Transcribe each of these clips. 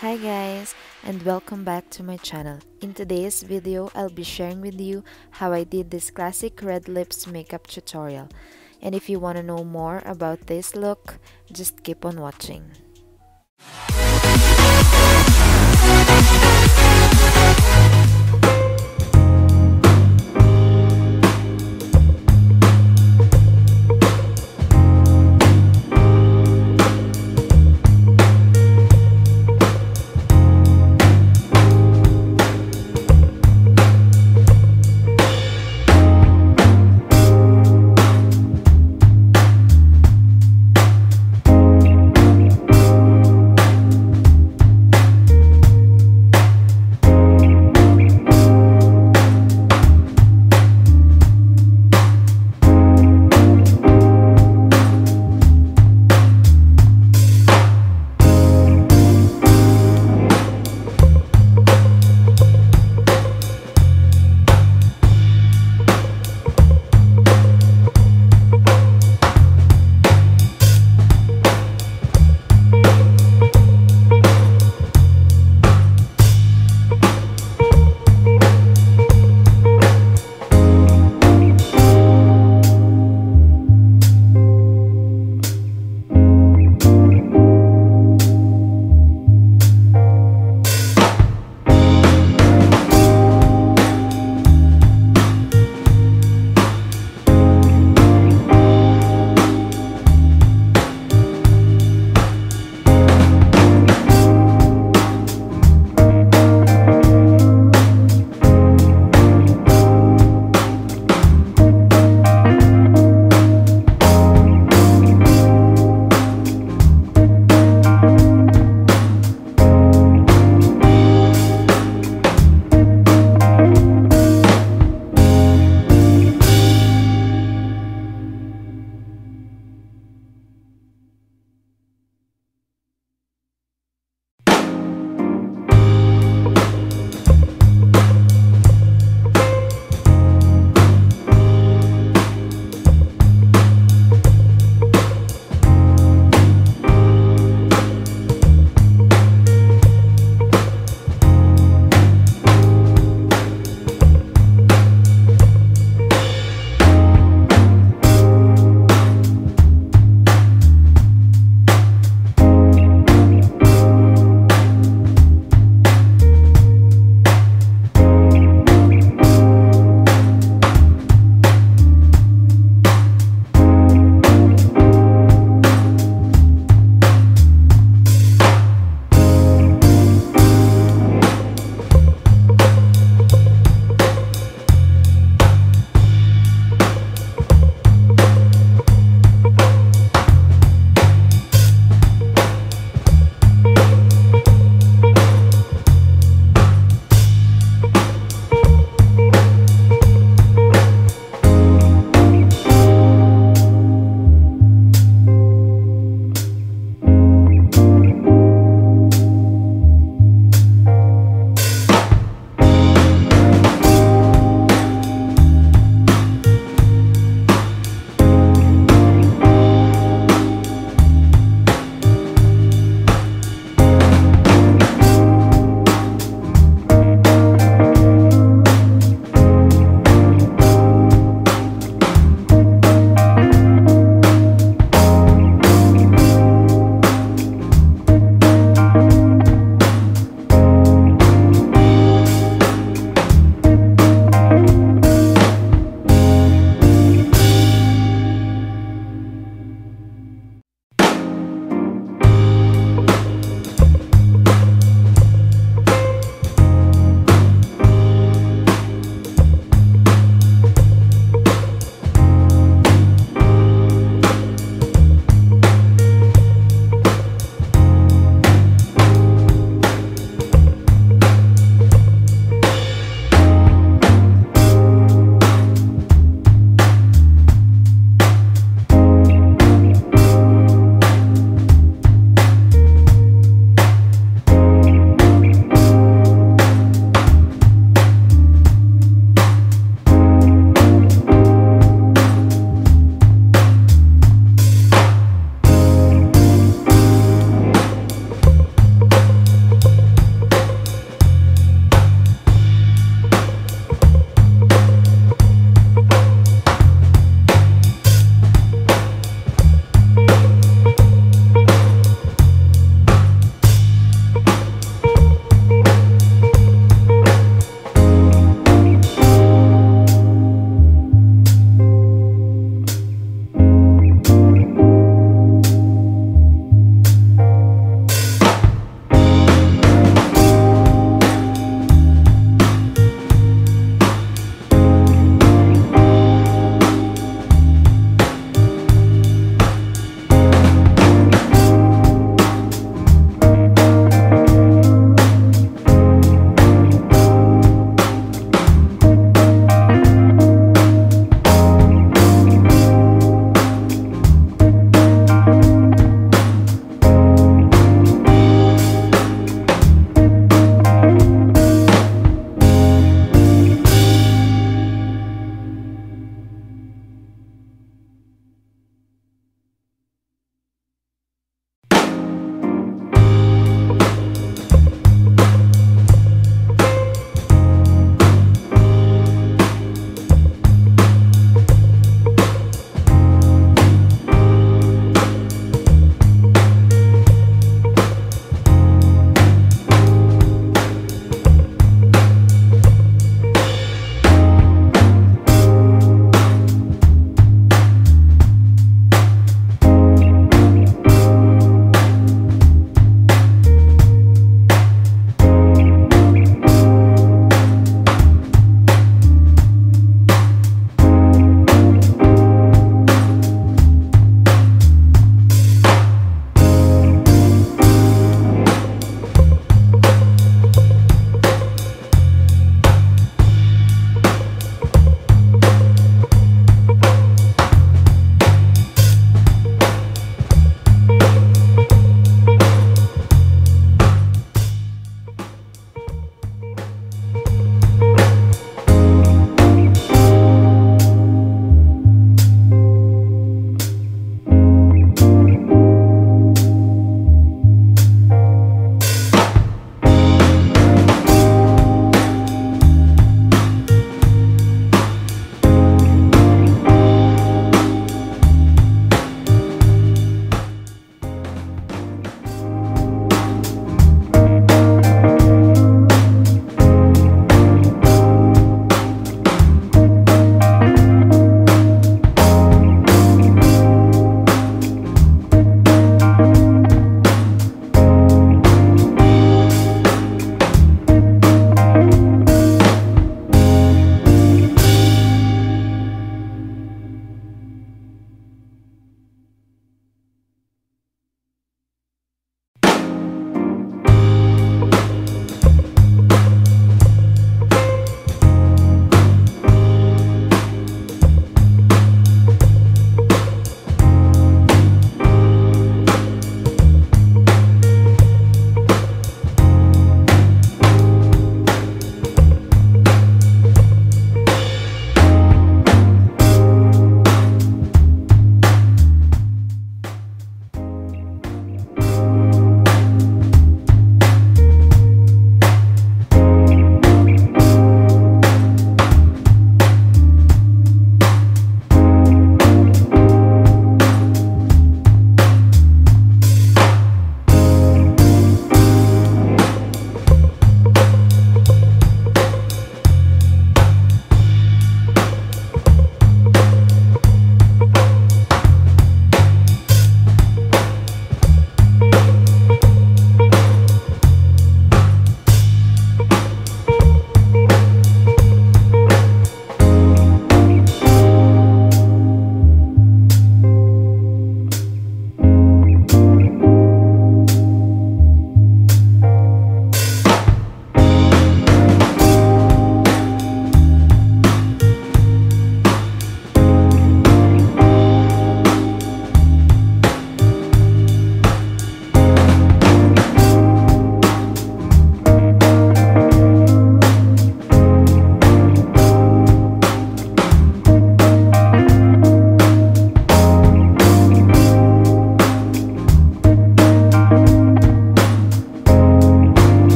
Hi guys, and welcome back to my channel. In today's video, I'll be sharing with you how I did this classic red lips makeup tutorial. And if you want to know more about this look, just keep on watching.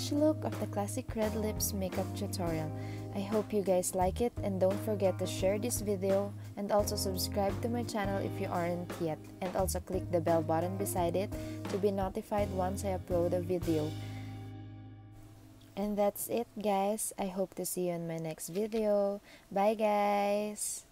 finished look of the classic red lips makeup tutorial. I hope you guys like it, and don't forget to share this video and also subscribe to my channel if you aren't yet, and also click the bell button beside it to be notified once I upload a video. And that's it guys, I hope to see you in my next video. Bye guys!